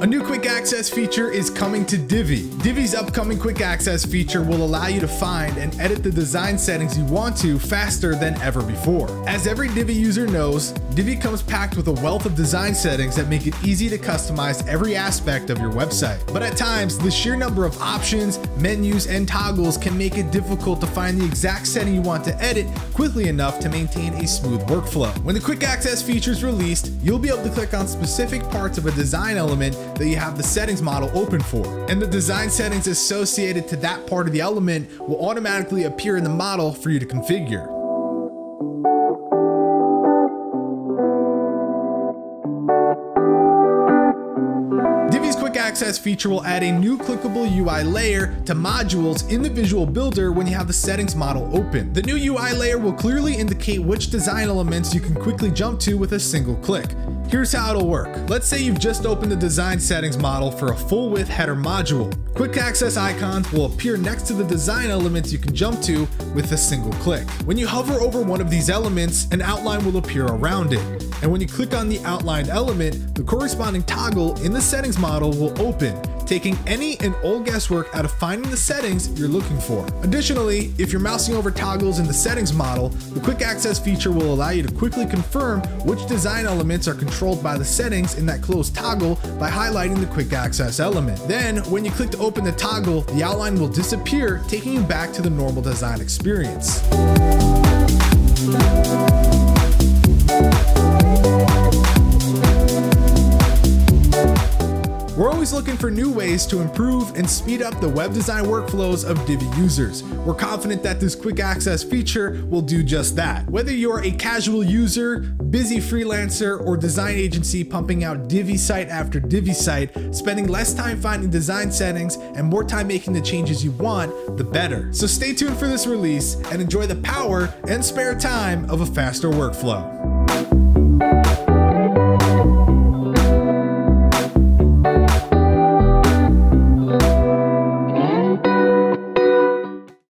A new quick access feature is coming to Divi. Divi's upcoming quick access feature will allow you to find and edit the design settings you want to faster than ever before. As every Divi user knows, Divi comes packed with a wealth of design settings that make it easy to customize every aspect of your website. But at times, the sheer number of options, menus, and toggles can make it difficult to find the exact setting you want to edit quickly enough to maintain a smooth workflow. When the quick access feature is released, you'll be able to click on specific parts of a design element that you have the settings model open for, and the design settings associated to that part of the element will automatically appear in the model for you to configure. Access feature will add a new clickable UI layer to modules in the visual builder when you have the settings model open. The new UI layer will clearly indicate which design elements you can quickly jump to with a single click. Here's how it'll work. Let's say you've just opened the design settings model for a full width header module. Quick access icons will appear next to the design elements you can jump to with a single click. When you hover over one of these elements, an outline will appear around it. And when you click on the outlined element, the corresponding toggle in the settings model will open, taking any and all guesswork out of finding the settings you're looking for. Additionally, if you're mousing over toggles in the settings model, the quick access feature will allow you to quickly confirm which design elements are controlled by the settings in that closed toggle by highlighting the quick access element. Then, when you click to open the toggle, the outline will disappear, taking you back to the normal design experience. We're always looking for new ways to improve and speed up the web design workflows of Divi users. We're confident that this quick access feature will do just that. Whether you're a casual user, busy freelancer, or design agency pumping out Divi site after Divi site, spending less time finding design settings and more time making the changes you want, the better. So stay tuned for this release and enjoy the power and spare time of a faster workflow.